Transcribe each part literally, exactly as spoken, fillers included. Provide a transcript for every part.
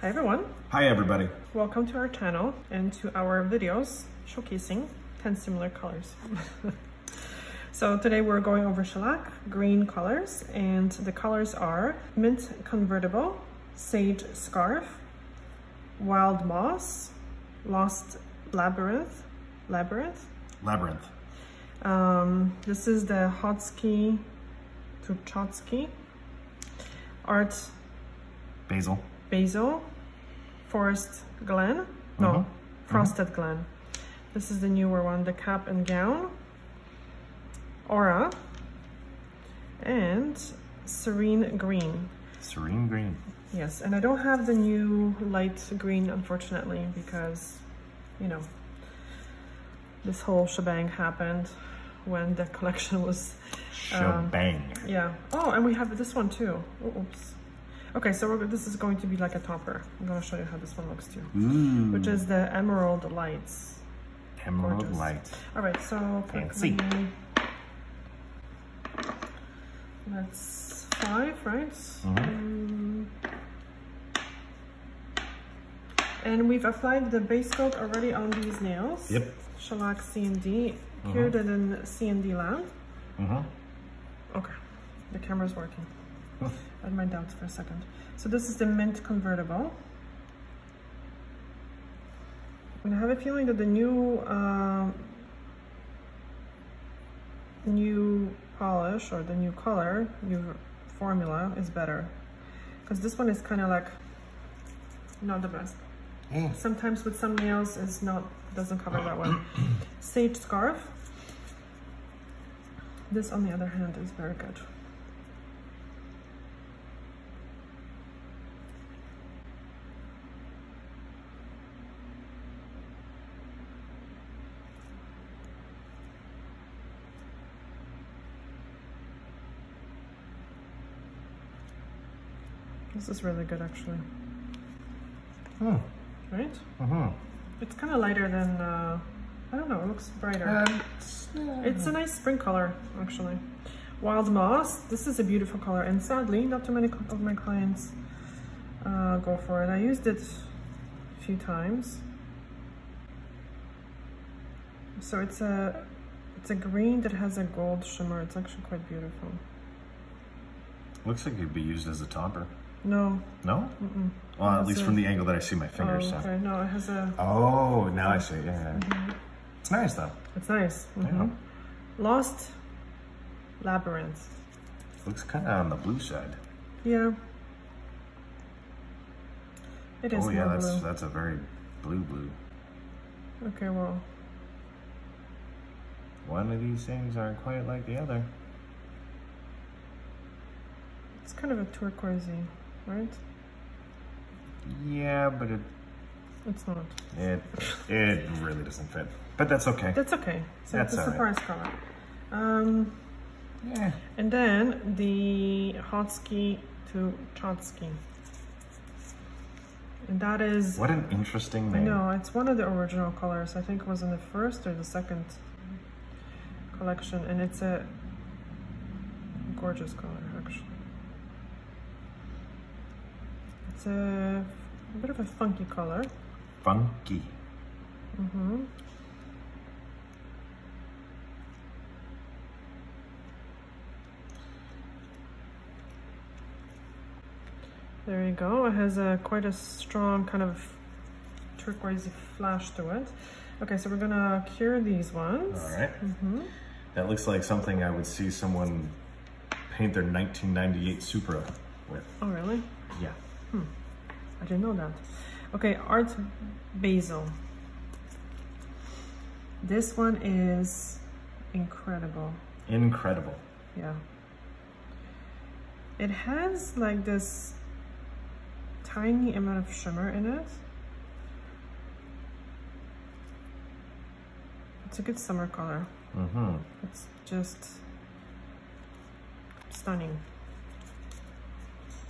Hi everyone. Hi everybody. Welcome to our channel and to our videos showcasing ten similar colors. So today we're going over shellac, green colors, and the colors are Mint Convertible, Sage Scarf, Wild Moss, Lost Labyrinth, Labyrinth? Labyrinth. Um, this is the Hotski Totchotchke, Art Basil. Basil, Forest Glen, no, mm-hmm. Frosted mm-hmm. Glen. This is the newer one, the Cap and Gown, Aura, and Serene Green. Serene Green. Yes, and I don't have the new light green, unfortunately, because, you know, this whole shebang happened when the collection was... Shebang. Um, yeah. Oh, and we have this one too. Oops. Okay, so we're, this is going to be like a topper. I'm going to show you how this one looks too. Ooh. Which is the Emerald Lights. Emerald Gorgeous. Lights. All right, so see. That's five, right? Mm-hmm. um, and we've applied the base coat already on these nails. Yep. Shellac C N D, mm-hmm. cured it in C N D lamp. Mm-hmm. Okay, the camera's working. I had my doubts for a second. So this is the Mint Convertible. And I have a feeling that the new uh, new polish or the new color, new formula is better, because this one is kind of like not the best. Mm. Sometimes with some nails, it's not doesn't cover that well. Sage Scarf. This, on the other hand, is very good. This is really good, actually. Mm. Right? Mm-hmm. It's kind of lighter than, uh, I don't know, it looks brighter. Um, it's, uh, it's a nice spring color, actually. Wild Moss, this is a beautiful color, and sadly, not too many of my clients uh, go for it. I used it a few times. So it's a, it's a green that has a gold shimmer. It's actually quite beautiful. Looks like it'd be used as a topper. No. No? Mm-mm. Well, at least a... from the angle that I see my fingers. Oh, okay. So. No, it has a... Oh, now I see it. Yeah. Mm-hmm. It's nice, though. It's nice. Mm-hmm. Yeah. Lost Labyrinth. Looks kind of on the blue side. Yeah. It is. Oh, yeah, that's, blue. That's a very blue blue. Okay, well... One of these things aren't quite like the other. It's kind of a turquoisey, right? Yeah, but it... It's not. It it really doesn't fit. But that's okay. That's okay. So that's it's a surprise color. Um, yeah. And then the Hotski Totchotchke. And that is... What an interesting name. I know, it's one of the original colors. I think it was in the first or the second collection. And it's a gorgeous color, actually. It's a, a bit of a funky color. Funky. Mm-hmm. There you go. It has a quite a strong kind of turquoisey flash to it. Okay, so we're gonna cure these ones. All right. Mm-hmm. That looks like something I would see someone paint their nineteen ninety-eight Supra with. Oh, really? Yeah. Hmm, I didn't know that. Okay, Art Basil. This one is incredible. Incredible. Yeah. It has like this tiny amount of shimmer in it. It's a good summer color. Mm-hmm. It's just stunning.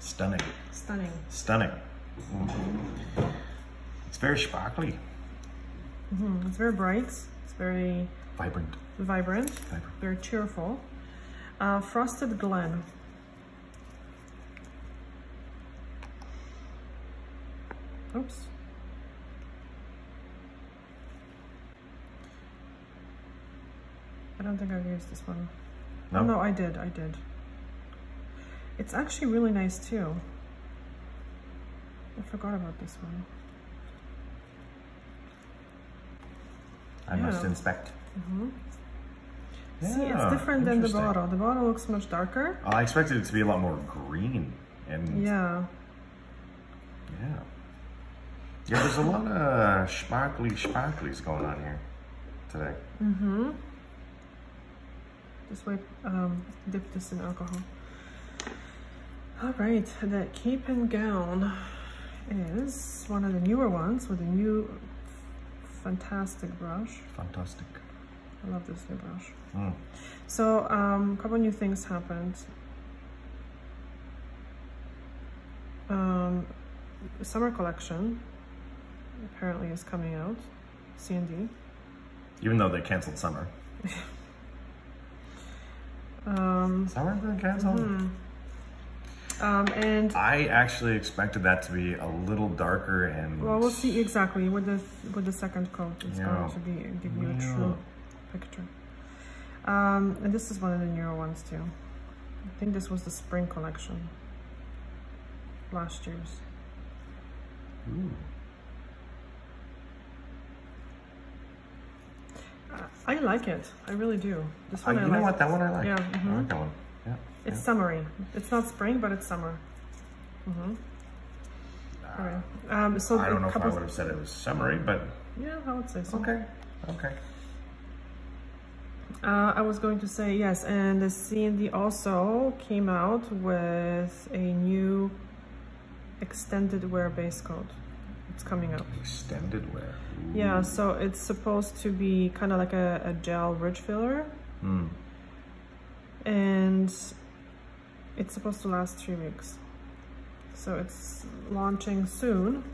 Stunning. Stunning. Stunning. Mm-hmm. It's very sparkly. Mm-hmm. It's very bright. It's very... Vibrant. Vibrant. Vibrant. Very cheerful. Uh, Frosted Glen. Oops. I don't think I've used this one. No? Oh, no, I did, I did. It's actually really nice too. I forgot about this one. I yeah. must inspect. Mm-hmm. Yeah, see, it's different than the bottle. The bottle looks much darker. I expected it to be a lot more green and yeah. Yeah. Yeah, there's a lot of sparkly sparklies going on here today. Mm-hmm. Just wipe, um, dip this in alcohol. All right, the Cap and Gown is one of the newer ones with a new fantastic brush. Fantastic. I love this new brush. Mm. So, um, a couple new things happened. Um, the summer collection apparently is coming out, C N D. Even though they canceled summer. Um, summer been canceled? Mm-hmm. um, and I actually expected that to be a little darker and... Well, we'll see exactly with the, with the second coat. It's yeah. going to be, give you yeah. a true picture. Um, and this is one of the newer ones too. I think this was the spring collection. Last year's. Ooh. I like it. I really do. This one uh, I like. You know what? That one I like. Yeah. Mm-hmm. I like that one. Yeah. It's yeah. summery. It's not spring, but it's summer. Mm-hmm. Uh, okay. Um, so I don't know if I would have said it was summery, but... Yeah, I would say so. Okay. Okay. Uh, I was going to say, yes, and the C N D also came out with a new extended wear base coat. It's coming up. Extended wear. Ooh. Yeah, so it's supposed to be kind of like a, a gel ridge filler. Mm. And it's supposed to last three weeks. So it's launching soon.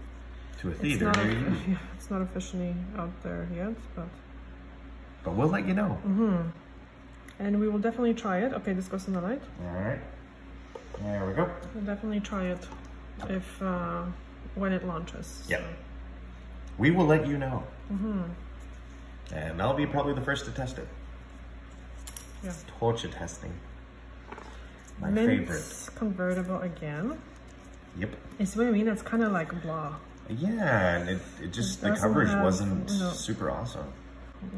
To a theater. It's not, yeah, it's not officially out there yet, but... But we'll let you know. Mm-hmm. And we will definitely try it. Okay, this goes in the light. Alright. There we go. We'll definitely try it if... Uh, when it launches. Yeah. So. We will let you know. Mm-hmm. And I'll be probably the first to test it. Yeah. Torture testing. My Mint favorite. Mint Convertible again. Yep. It's what I mean, it's kind of like blah. Yeah, and it, it just, it the coverage have, wasn't no. super awesome.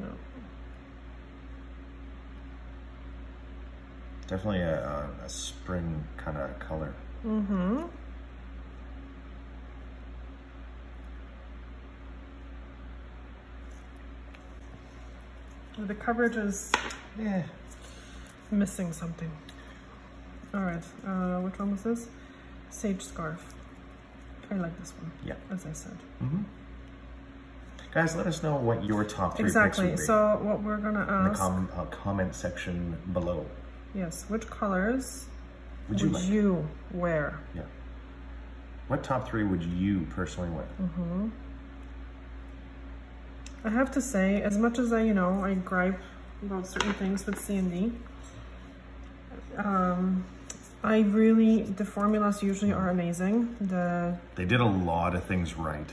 No. Definitely a, a spring kind of color. Mm-hmm. The coverage is yeah, missing something. All right, uh, which one was this? Sage Scarf. I like this one, yeah, as I said. Mm-hmm. Guys, let us know what your top three exactly. picks would be. So what we're gonna ask... In the com uh, comment section below. Yes, which colors would you, would like? you wear? Yeah. What top three would you personally wear? Mm-hmm. I have to say, as much as I, you know, I gripe about certain things with C N D, um, I really, the formulas usually are amazing. The They did a lot of things right.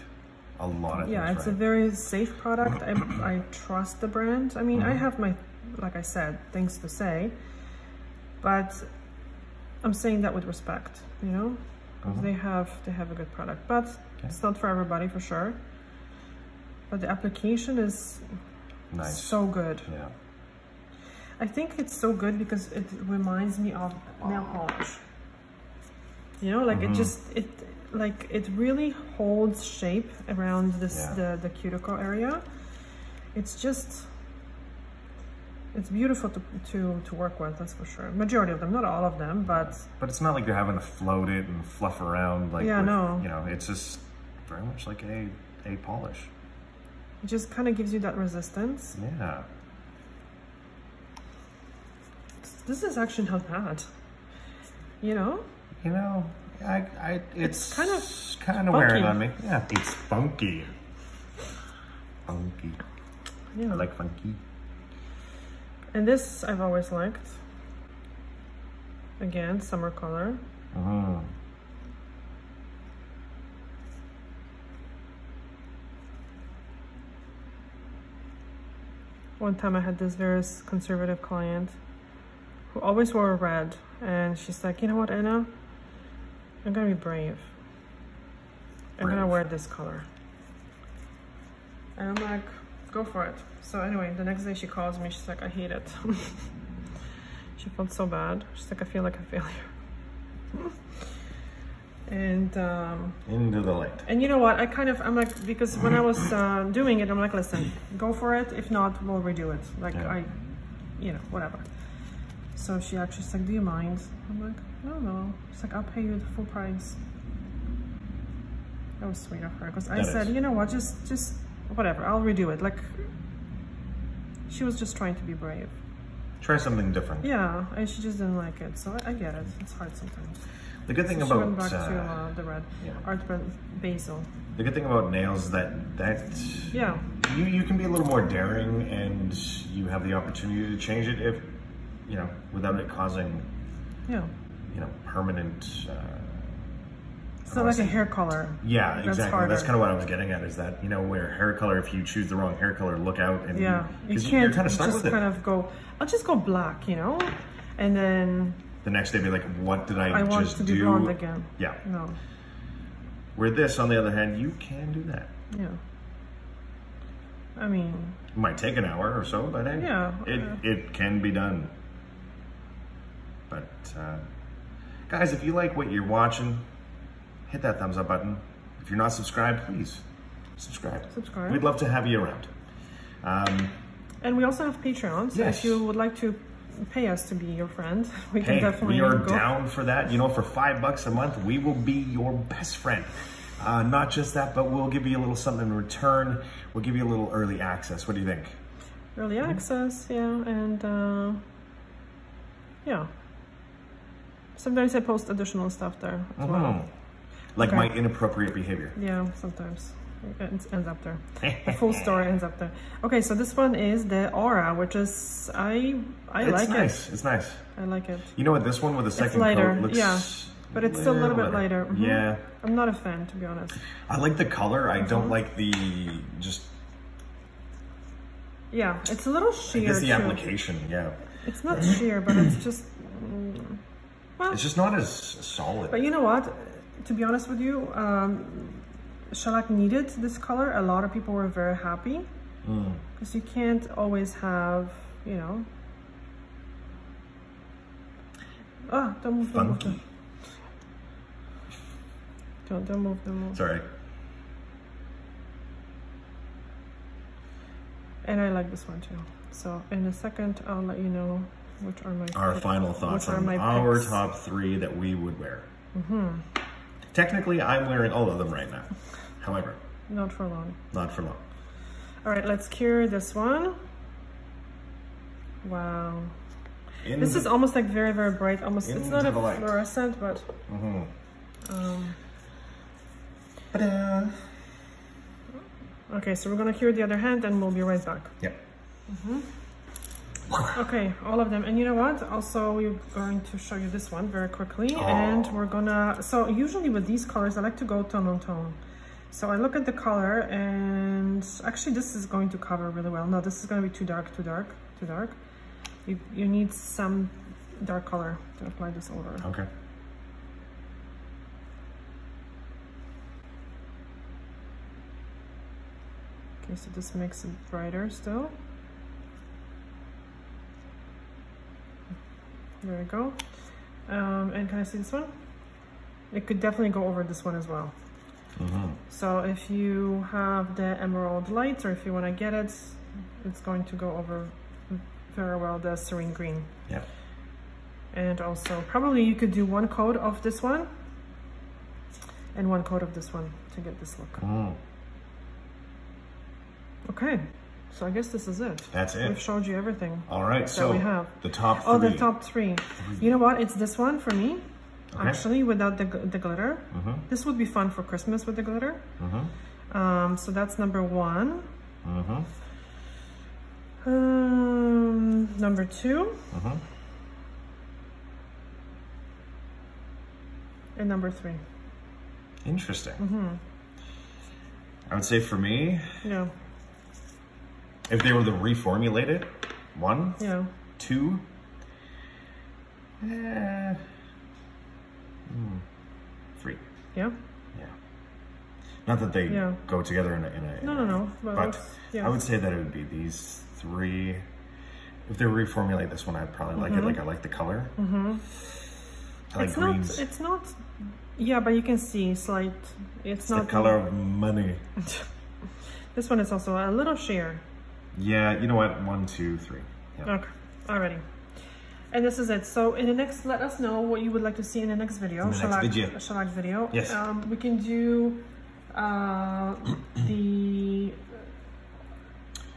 A lot of yeah, things right. Yeah, it's a very safe product. I, I trust the brand. I mean, mm-hmm. I have my, like I said, things to say, but I'm saying that with respect, you know? Mm-hmm. They have, they have a good product, but okay. it's not for everybody for sure. But the application is nice. So good. Yeah. I think it's so good because it reminds me of nail polish. You know, like mm-hmm. it just it like it really holds shape around this yeah. the, the cuticle area. It's just it's beautiful to, to to work with, that's for sure. Majority of them, not all of them, but But it's not like you're having to float it and fluff around like yeah, with, no. you know, it's just very much like a a polish. It just kind of gives you that resistance. Yeah. This is actually not bad. You know? You know, I, I it's, it's kind of kind of wearing on me. Yeah, it's funky. Funky. Yeah. I like funky. And this I've always liked. Again, summer color. Mm-hmm. One time I had this very conservative client who always wore red, and she's like, you know what, Anna? I'm gonna be brave. I'm brave. gonna wear this color. And I'm like, go for it. So anyway, the next day she calls me, she's like, I hate it. She felt so bad. She's like, I feel like a failure. And um into the light. And you know what, I kind of I'm like, because when I was uh doing it, I'm like, listen, go for it, if not we'll redo it, like, yeah. I you know, whatever. So she actually said, do you mind? I'm like, no, no. She's like, I'll pay you the full price. That was sweet of her, because I is. said, you know what, just just whatever, I'll redo it. Like, she was just trying to be brave, try something different. Yeah, and she just didn't like it, so I, I get it, it's hard sometimes. The good thing so about went back uh, to, uh, the red, yeah. Art Basil. The good thing about nails is that that yeah you you can be a little more daring, and you have the opportunity to change it, if you know, without it causing yeah you know permanent. Uh, so like a hair color. Yeah, exactly. That's, harder. That's kind of what I was getting at, is that you know where hair color, if you choose the wrong hair color, look out, and yeah you, you can't you're kind of stuck just with kind it. of go. I'll just go black, you know, and then. The next day, be like, what did I, I want just to be do? Blonde again. Yeah. No. Where this, on the other hand, you can do that. Yeah. I mean. It might take an hour or so, but hey, yeah, it uh, it can be done. But uh, guys, if you like what you're watching, hit that thumbs up button. If you're not subscribed, please subscribe. Subscribe. We'd love to have you around. Um, and we also have Patreon, so yes. if you would like to. Pay us to be your friend. We hey, can definitely. We are go. down for that. You know, for five bucks a month, we will be your best friend. Uh, not just that, but we'll give you a little something in return. We'll give you a little early access. What do you think? Early access, yeah, and uh, yeah. Sometimes I post additional stuff there as mm-hmm. well. Like okay. my inappropriate behavior. Yeah, sometimes. It ends up there. The full story ends up there. Okay, so this one is the Aura, which is I I it's like nice. it. It's nice. It's nice. I like it. You know what? This one with the second coat looks yeah, but it's still a little bit lighter. lighter. Mm-hmm. Yeah. I'm not a fan, to be honest. I like the color. I mm-hmm. don't like the just. Yeah, it's a little sheer. I guess the too. application. Yeah. It's not sheer, but it's just. Mm, well, it's just not as solid. But you know what? To be honest with you. Um, Shellac needed this color. A lot of people were very happy because mm. you can't always have, you know. Ah, don't move, don't move them. Don't, don't move them. Move. Sorry. And I like this one too. So in a second, I'll let you know which are my our final thoughts on our picks. top three that we would wear. Mm-hmm. Technically, I'm wearing all of them right now. However, not for long. Not for long. All right, let's cure this one. Wow. In this the, is almost like very, very bright. Almost, it's not a light. fluorescent, but. Mm-hmm. Um. Ta-da. Okay, so we're gonna cure the other hand, and we'll be right back. Yep. Mm-hmm. Okay, all of them, and you know what? Also, we're going to show you this one very quickly, oh. and we're gonna. So usually with these colors, I like to go tone on tone. So I look at the color, and actually this is going to cover really well. No, this is going to be too dark, too dark, too dark. You, you need some dark color to apply this over. Okay. Okay, so this makes it brighter still. There we go. Um, and can I see this one? It could definitely go over this one as well. Mm-hmm. So if you have the Emerald Lights, or if you want to get it, it's going to go over very well the Serene Green. Yeah. And also probably you could do one coat of this one and one coat of this one to get this look. Mm. Okay. So I guess this is it. That's it. We've showed you everything. All right. So we have the top three. Oh, the top three. You know what? It's this one for me. Okay. Actually, without the the glitter, mm-hmm. this would be fun for Christmas with the glitter. Mm-hmm. Um, so that's number one. Mm-hmm. Um, number two. Mm-hmm. And number three. Interesting. Mm-hmm. I would say for me. Yeah. If they were to reformulate it, one, you know, two, uh, mm, three. Yeah. Yeah. Not that they yeah. go together in a. In a no, in no, no. But, but yeah. I would say that it would be these three. If they reformulate this one, I'd probably like mm-hmm. it. Like I like the color. Mm-hmm. I like it's greens. Not, it's not. Yeah, but you can see slight. It's, it's not the color of money. This one is also a little sheer. Yeah, you know what? One, two, three. Yep. Okay, alrighty. And this is it. So in the next, let us know what you would like to see in the next video. In the shellac, next video. Shellac video. Yes. Um, we can do uh, the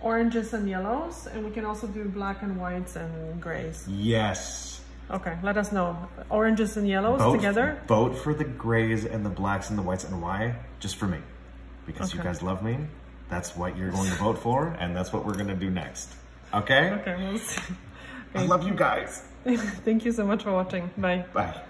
oranges and yellows, and we can also do black and whites and grays. Yes. Okay, let us know. Oranges and yellows vote, together. Vote for the grays and the blacks and the whites, and why? Just for me. Because okay. you guys love me. That's what you're going to vote for, and that's what we're going to do next. Okay? Okay, we'll see. Okay. I love you guys. Thank you so much for watching. Bye. Bye.